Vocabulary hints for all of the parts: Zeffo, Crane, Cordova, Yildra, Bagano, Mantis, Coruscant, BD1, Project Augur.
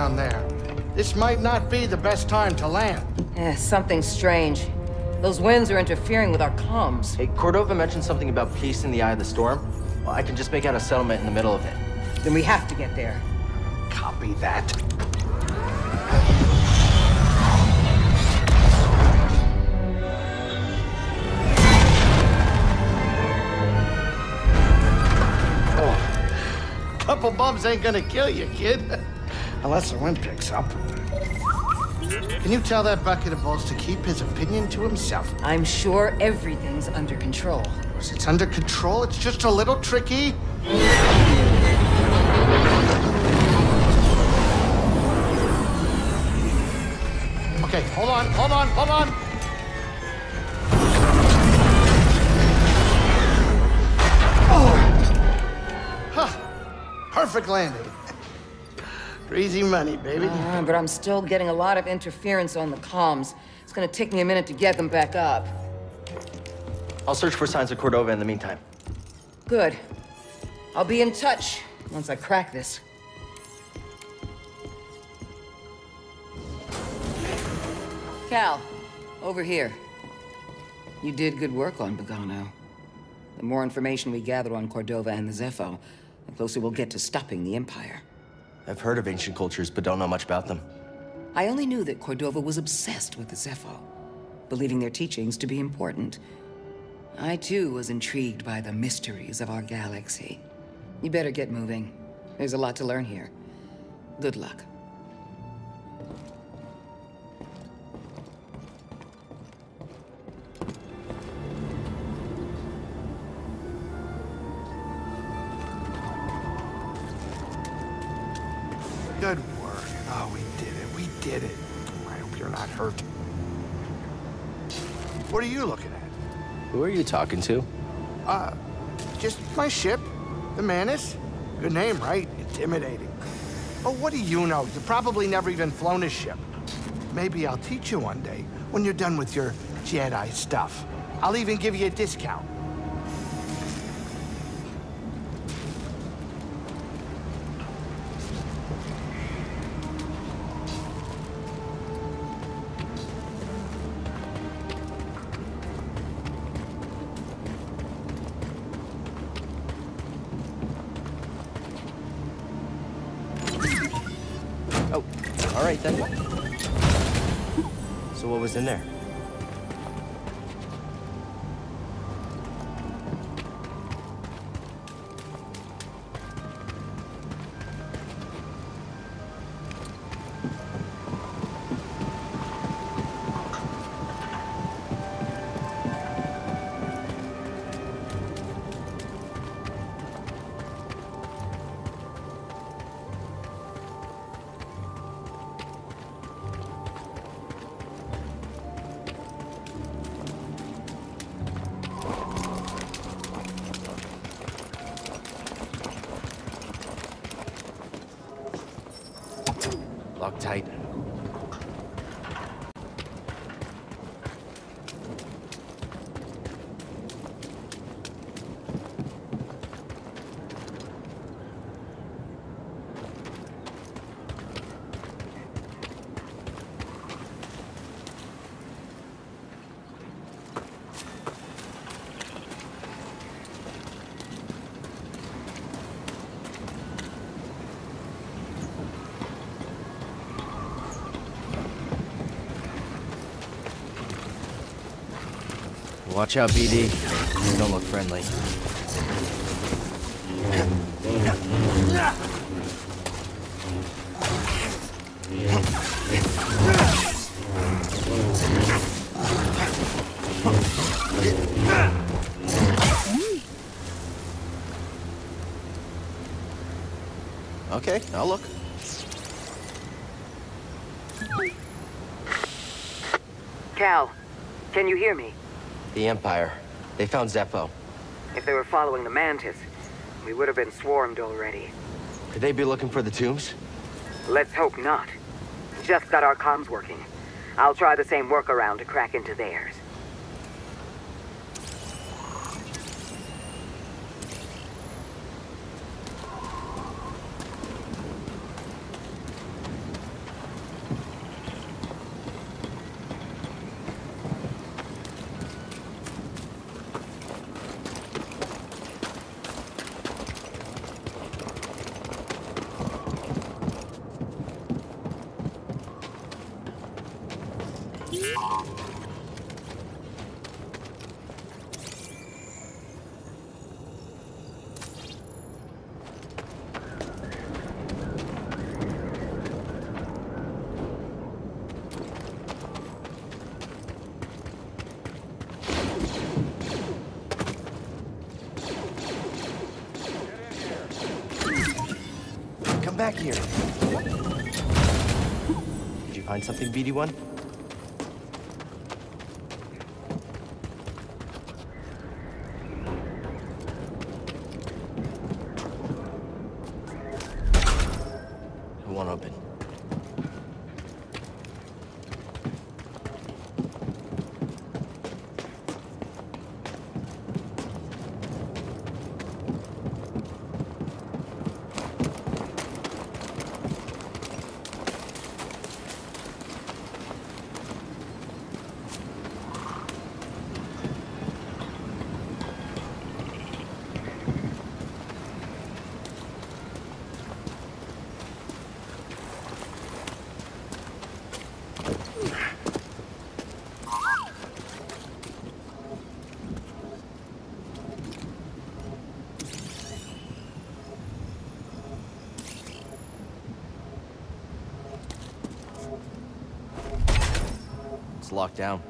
down there. This might not be the best time to land. Eh, something strange. Those winds are interfering with our comms. Hey, Cordova mentioned something about peace in the eye of the storm. Well, I can just make out a settlement in the middle of it. Then we have to get there. Copy that. Oh. Couple bumps ain't gonna kill you, kid. Unless the wind picks up. Can you tell that bucket of bolts to keep his opinion to himself? I'm sure everything's under control. Because it's under control, it's just a little tricky. Okay, hold on. Oh. Huh. Perfect landing. Easy money, baby. But I'm still getting a lot of interference on the comms. It's gonna take me a minute to get them back up. I'll search for signs of Cordova in the meantime. Good. I'll be in touch once I crack this. Cal, over here. You did good work on Bagano. The more information we gather on Cordova and the Zeffo, the closer we'll get to stopping the Empire. I've heard of ancient cultures, but don't know much about them. I only knew that Cordova was obsessed with the Zeffo, believing their teachings to be important. I, too, was intrigued by the mysteries of our galaxy. You better get moving. There's a lot to learn here. Good luck. Good work. Oh, we did it. I hope you're not hurt. What are you looking at? Who are you talking to? Just my ship, the Mantis. Good name, right? Intimidating. Oh, what do you know? You've probably never even flown a ship. Maybe I'll teach you one day, when you're done with your Jedi stuff. I'll even give you a discount. Then. So what was in there? Tight. Watch out, BD. You don't look friendly. Okay, I'll look. Cal, can you hear me? The Empire. They found Zeffo. If they were following the Mantis, we would have been swarmed already. Could they be looking for the tombs? Let's hope not. Just got our comms working. I'll try the same workaround to crack into theirs. Back here. Did you find something, BD1? It won't open. Locked down.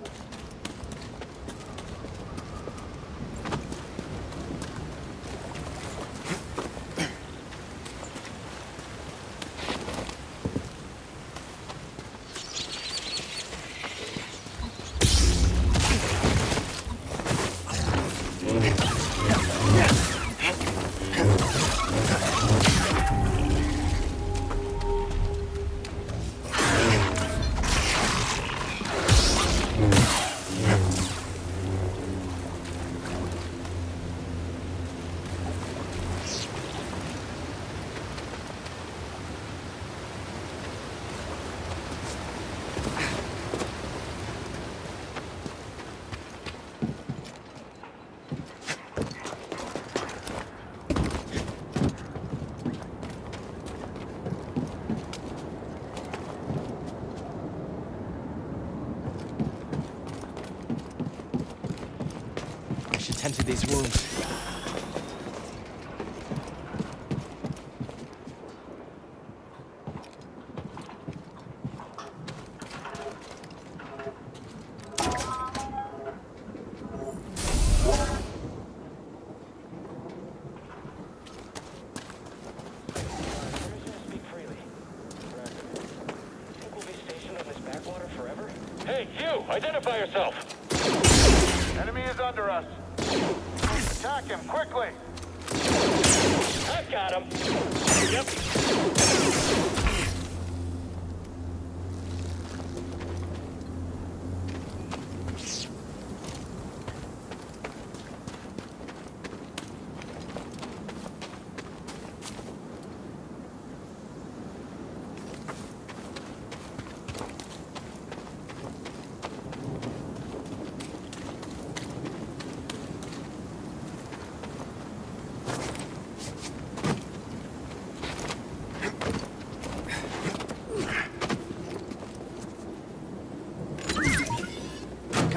Tend to these wounds. Hey, you! Identify yourself! Enemy is under us. Attack him, quickly! I've got him! Yep.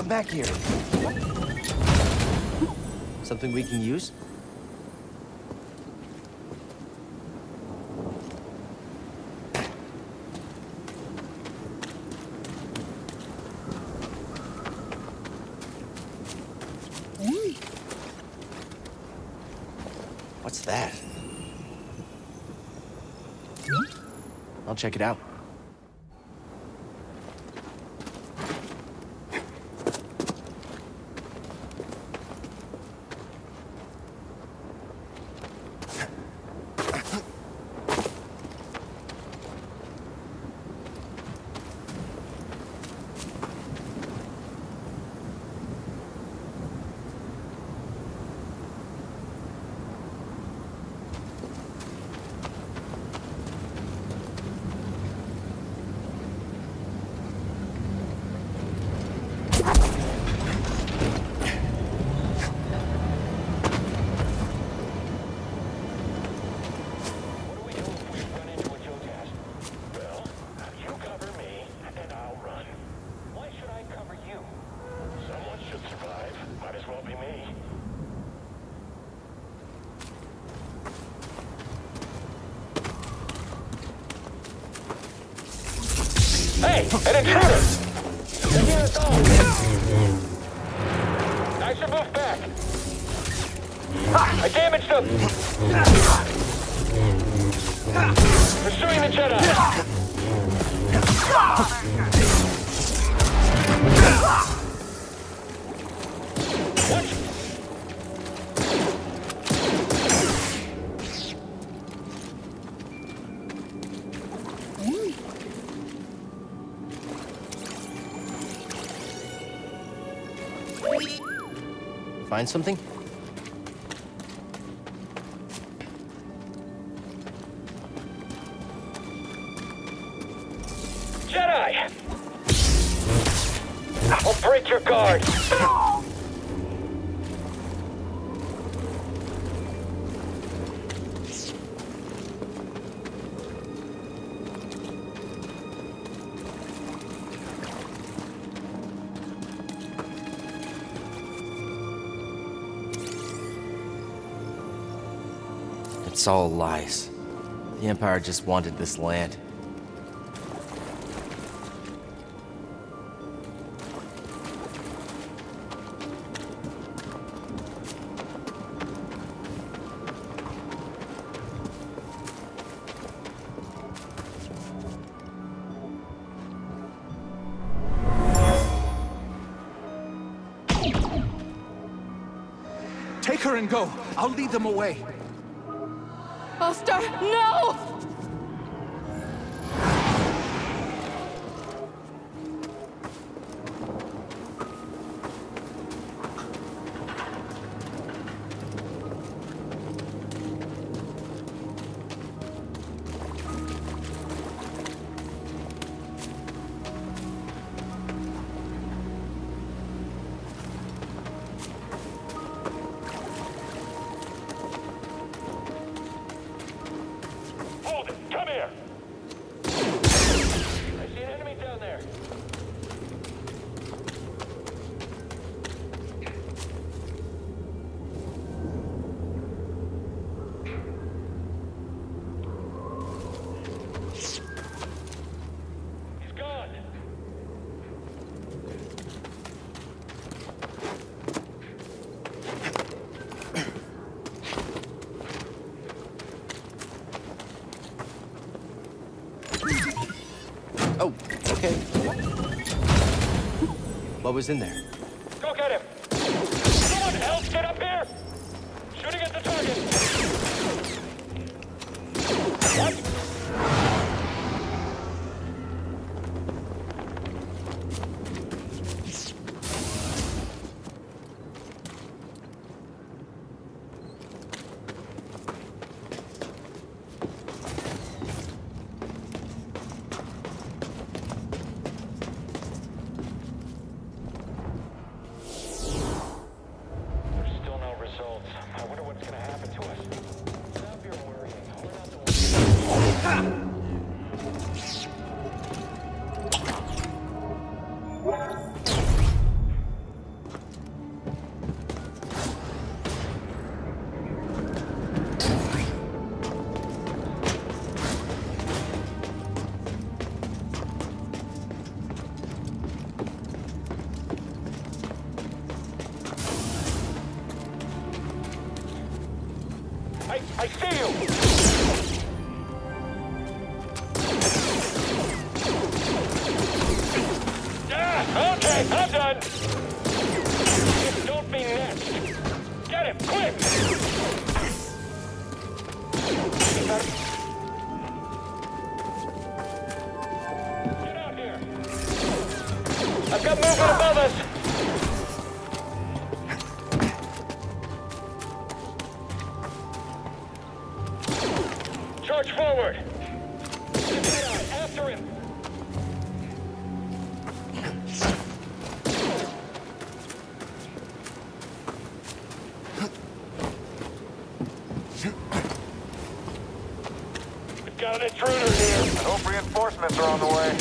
Back here. Something we can use? What's that? I'll check it out. An intruder! Secure us all! I should move back! I damaged them! Pursuing the Jedi! What? Find something? Jedi! I'll break your guard! It's all lies. The Empire just wanted this land. Take her and go. I'll lead them away. Master, no! Oh, okay. What was in there? Go get him! Someone else get up here! Shooting at the target! I see you! Yeah, okay, I'm done! Don't be next! Get him, quick! Get out here! I've got movement above us! Forward! After him! We've got an intruder here! I hope reinforcements are on the way.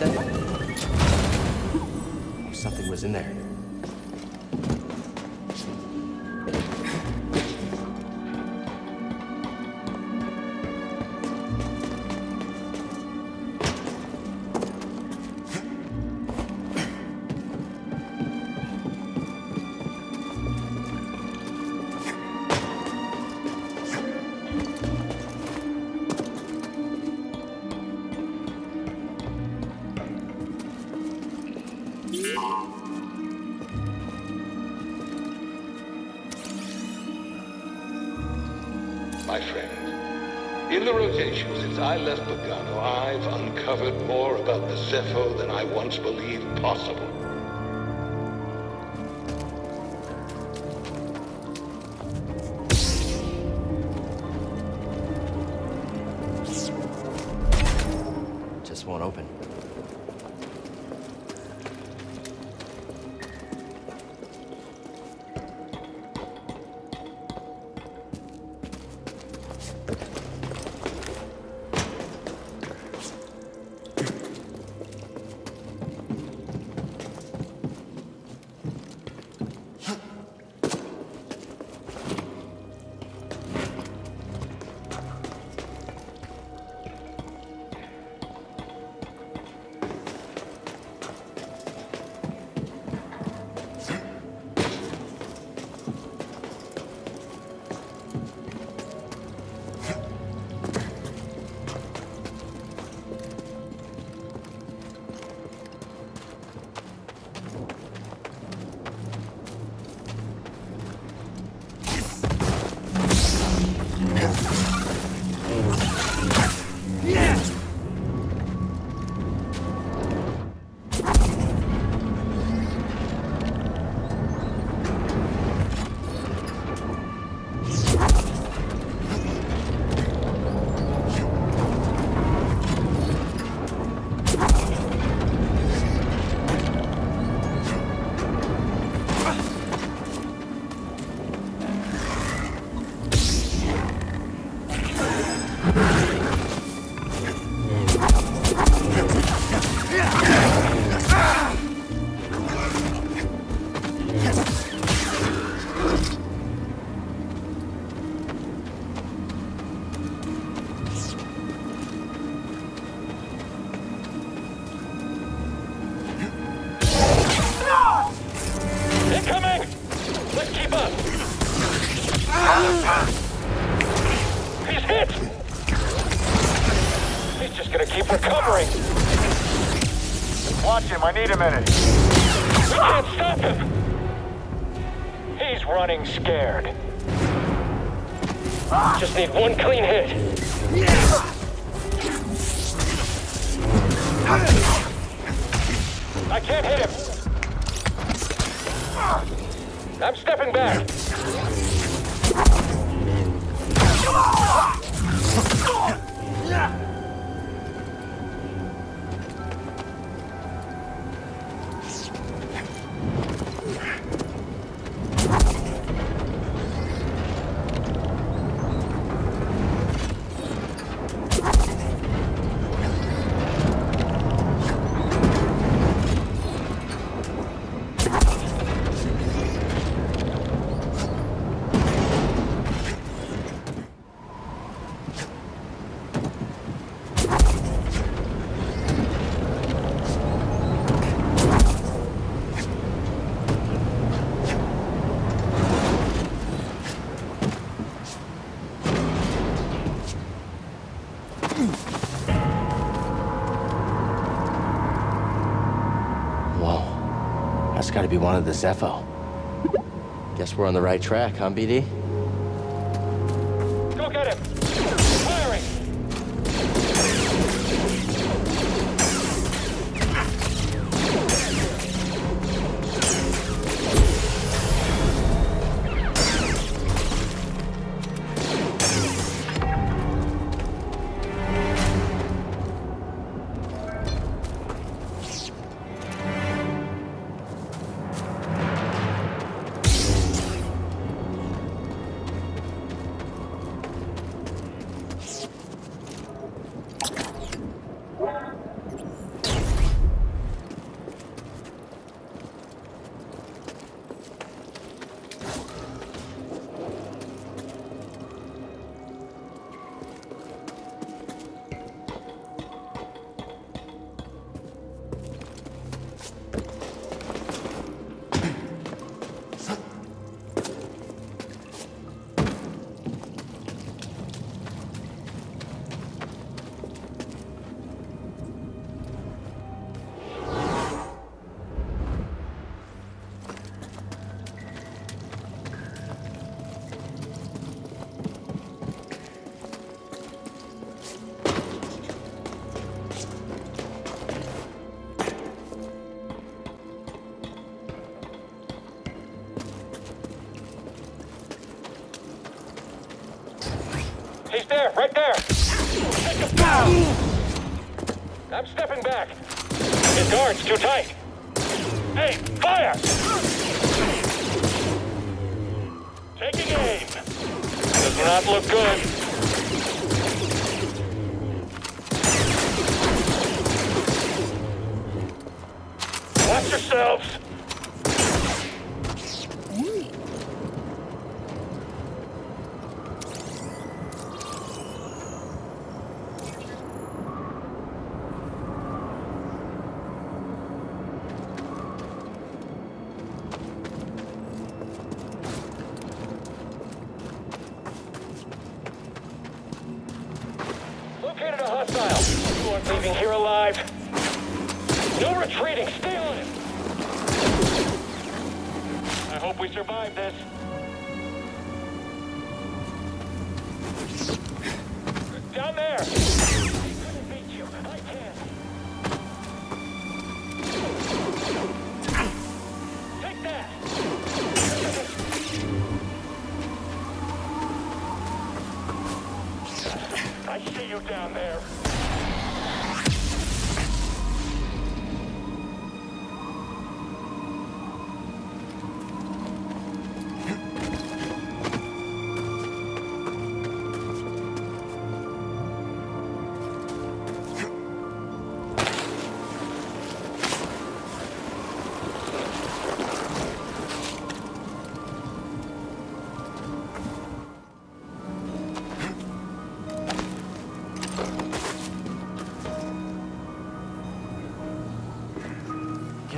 like that? Something was in there. My friend, in the rotation since I left Bagano, I've uncovered more about the Zeffo than I once believed possible. Just won't open. I need a minute. We can't stop him. He's running scared. Just need one clean hit. I can't hit him. I'm stepping back. Gotta be one of the Zeffo. Guess we're on the right track, huh, BD? Go get him! Firing! Almost there, right there. Take him down. I'm stepping back. His guard's too tight. Hey, fire! Taking aim. Does not look good. Watch yourselves.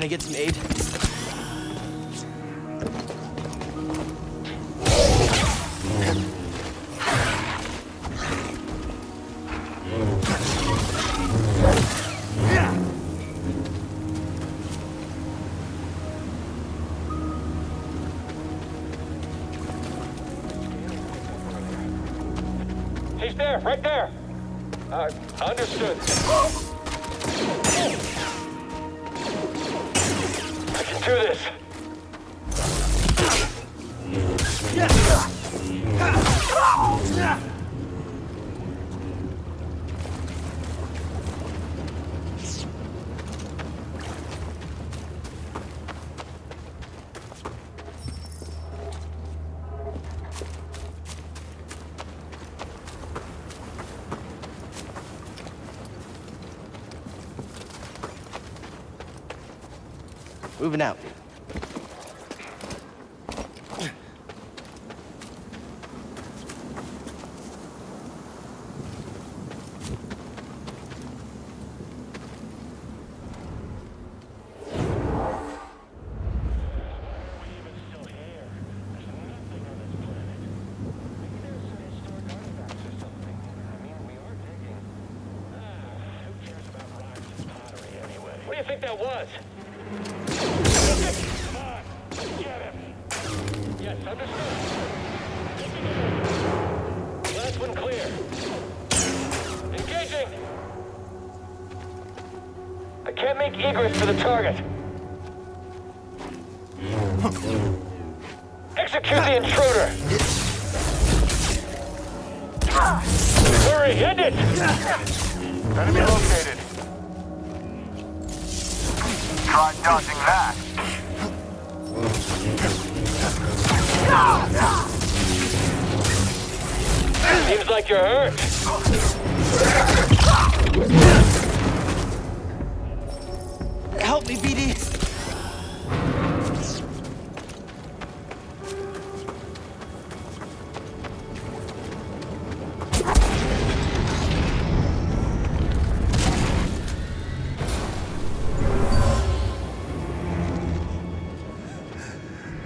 Can I get some aid? He's there, right there. Understood. Do this. Moving out. Egress to the target. Execute the intruder. Hurry, end it! Enemy located. Try dodging that. Seems like you're hurt. Help me, BD.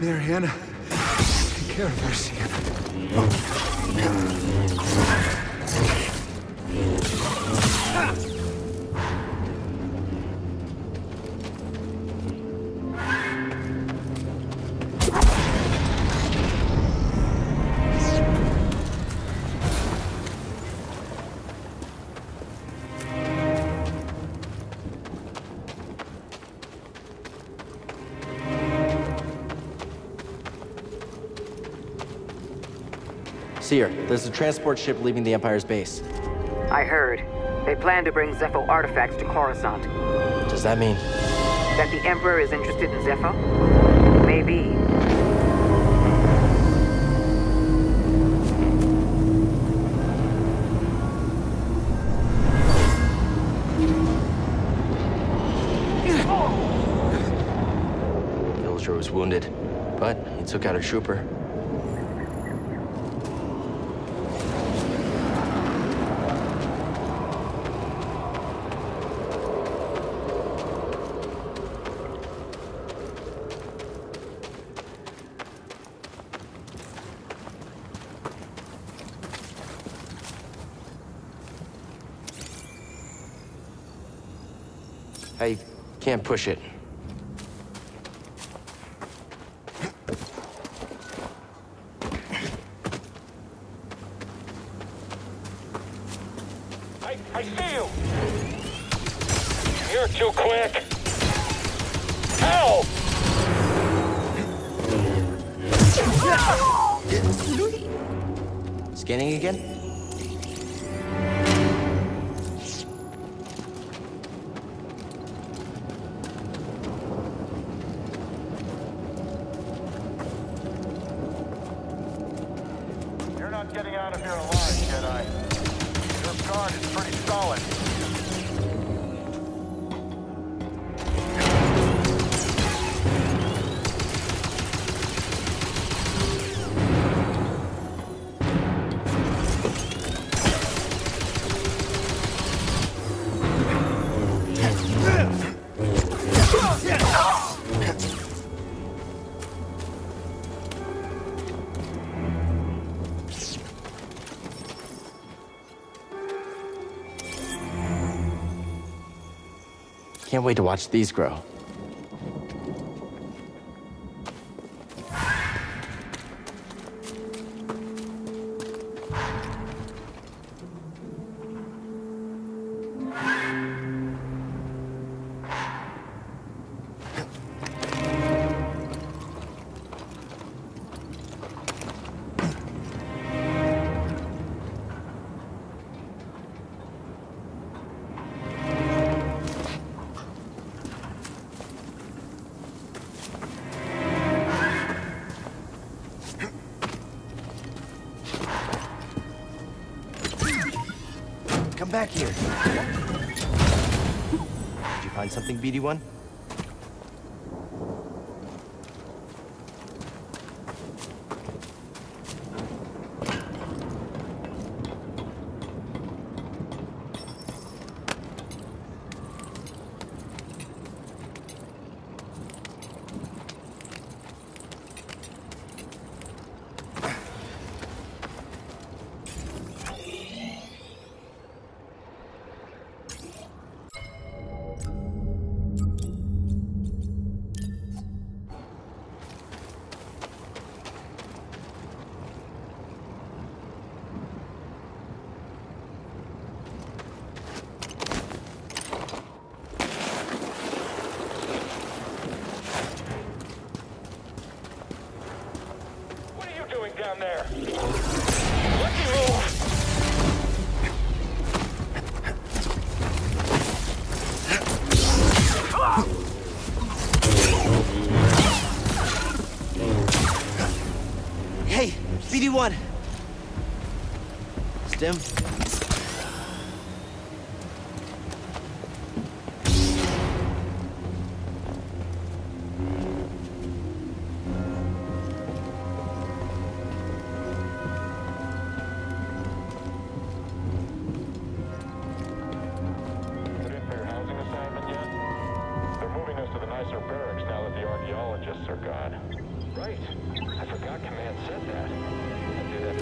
There, Hannah. Take care of her, Sam. Seer, there's a transport ship leaving the Empire's base. I heard. They plan to bring Zeffo artifacts to Coruscant. Does that mean? That the Emperor is interested in Zeffo? Maybe. Yildra was wounded, but he took out a trooper. I can't push it. I see you! You're too quick! Help! Scanning again? Getting out of here alive, Jedi. Your guard is pretty solid. Can't wait to watch these grow. Come back here. Did you find something, BD1? Down there. Let me move. Hey, BD1. Stim.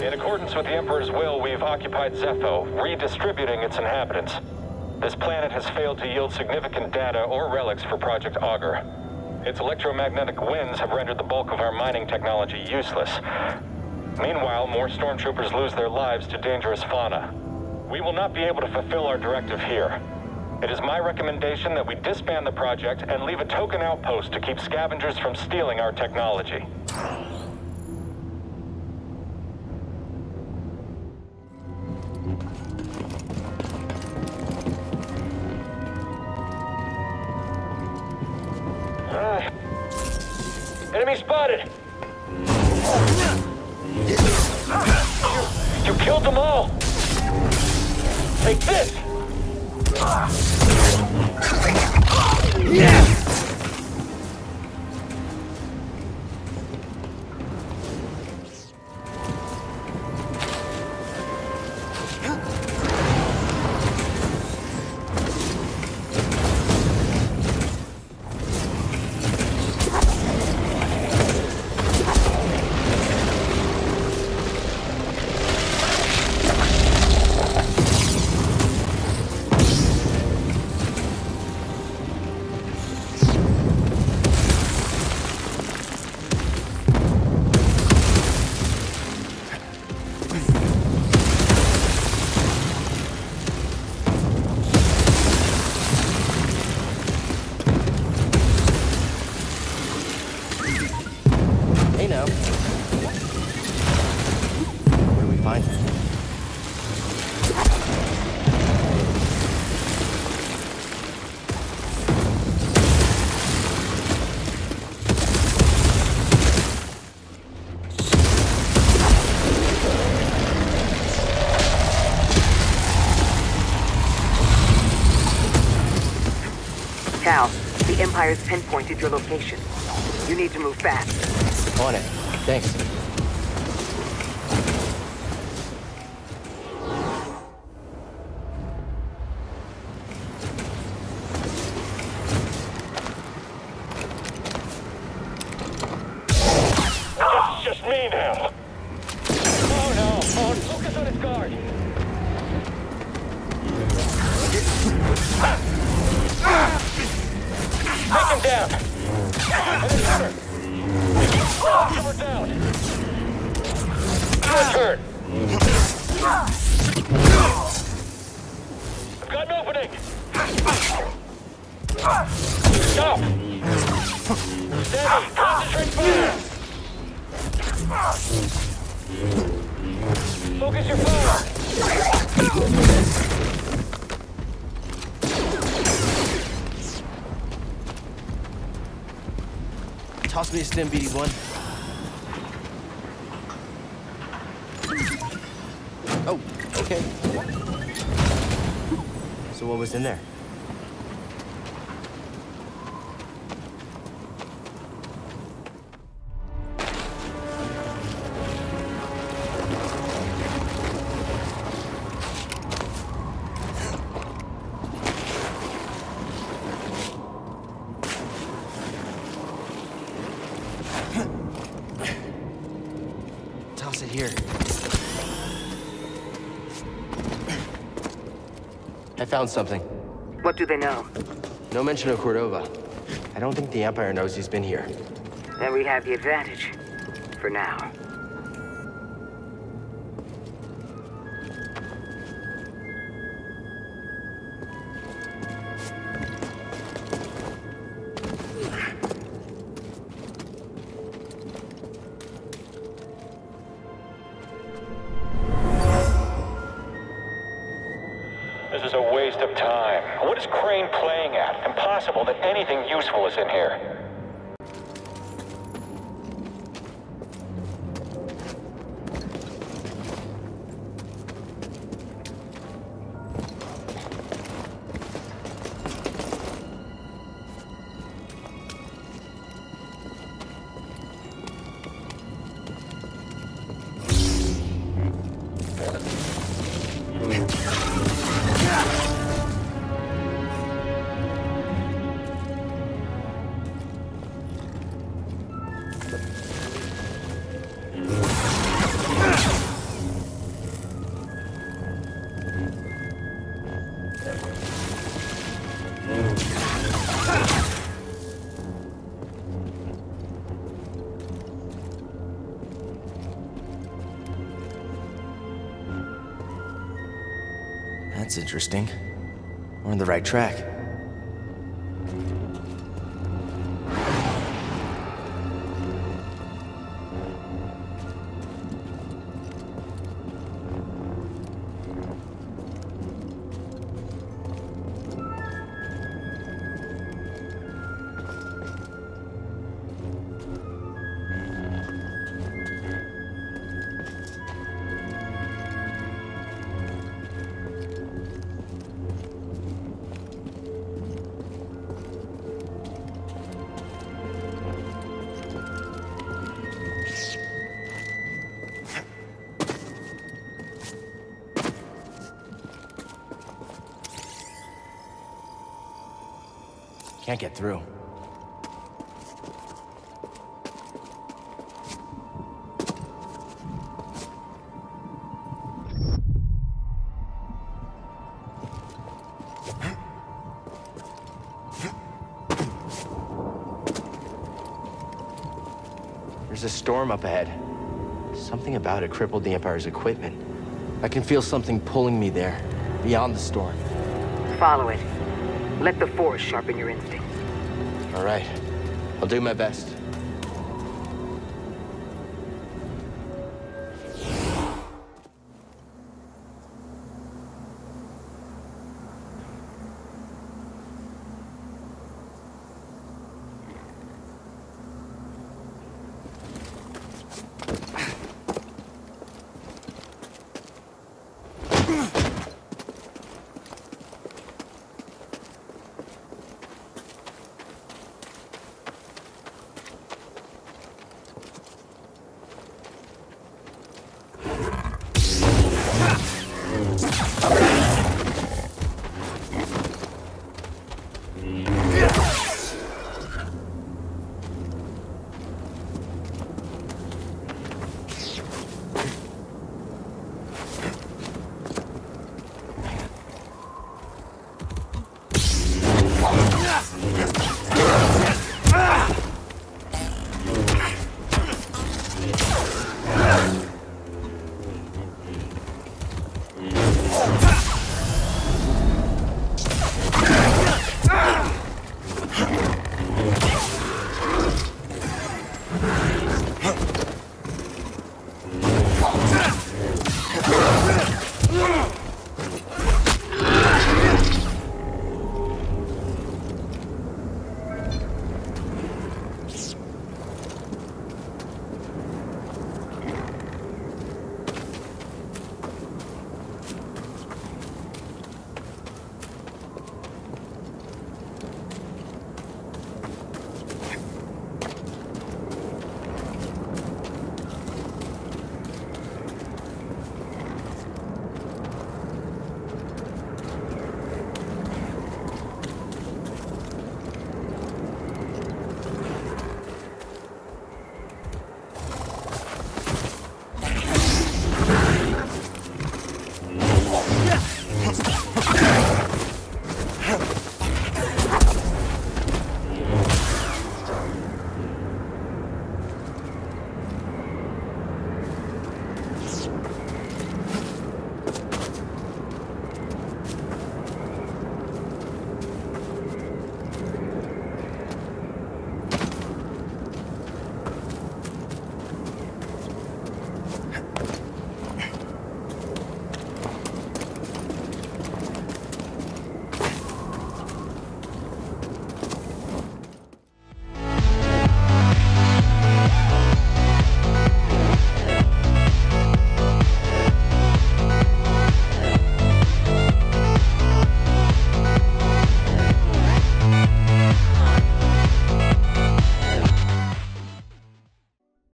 In accordance with the Emperor's will, we've occupied Zeffo, redistributing its inhabitants. This planet has failed to yield significant data or relics for Project Augur. Its electromagnetic winds have rendered the bulk of our mining technology useless. Meanwhile, more stormtroopers lose their lives to dangerous fauna. We will not be able to fulfill our directive here. It is my recommendation that we disband the project and leave a token outpost to keep scavengers from stealing our technology. enemy spotted. You killed them all. Take this. Yeah. The Empire's pinpointed your location. You need to move fast. On it. Thanks. It's just me now. Oh no. Oh, focus on his guard. Take him down! Cover down! Your turn! I've got an opening! Stop! Steady! Concentrate fire! Focus your fire! Toss me a stim, BD1. Oh, okay. So what was in there? Toss it here. I found something. What do they know? No mention of Cordova. I don't think the Empire knows he's been here. Then we have the advantage. For now. This is a waste of time. What is Crane playing at? Impossible that anything useful is in here. That's interesting. We're on the right track. Can't get through. There's a storm up ahead. Something about it crippled the Empire's equipment. I can feel something pulling me there, beyond the storm. Follow it. Let the Force sharpen your instinct. All right. I'll do my best.